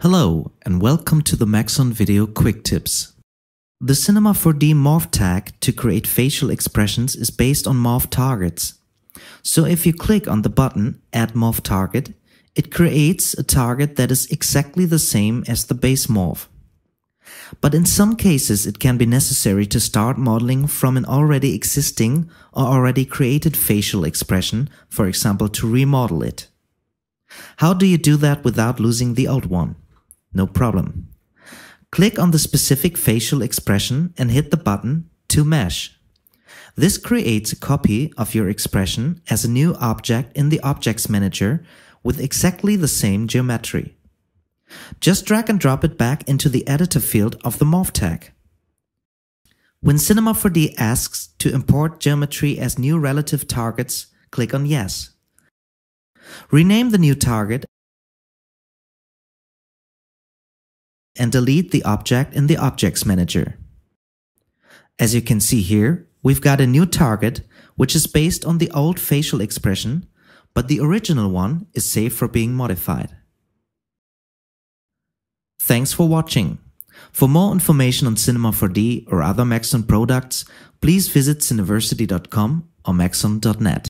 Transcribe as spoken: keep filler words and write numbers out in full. Hello and welcome to the Maxon video quick tips. The Cinema four D morph tag to create facial expressions is based on morph targets. So if you click on the button Add Morph Target, it creates a target that is exactly the same as the base morph. But in some cases it can be necessary to start modeling from an already existing or already created facial expression, for example to remodel it. How do you do that without losing the old one? No problem. Click on the specific facial expression and hit the button to mesh. This creates a copy of your expression as a new object in the Objects Manager with exactly the same geometry. Just drag and drop it back into the editor field of the morph tag. When Cinema four D asks to import geometry as new relative targets, click on Yes. Rename the new target and delete the object in the Objects Manager. As you can see here, we've got a new target which is based on the old facial expression, but the original one is safe for being modified. Thanks for watching. For more information on Cinema four D or other Maxon products, please visit cineversity dot com or maxon dot net.